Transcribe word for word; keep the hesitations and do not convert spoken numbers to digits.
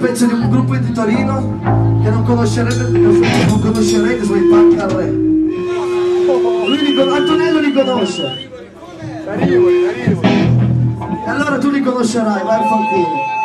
pezzo di un gruppo di Torino che non conoscerete, non conoscerete sono i Punkarrè. Lui li conosce, Antonello li conosce. Arrivo, arrivo. E allora tu li conoscerai, vai a fanculo.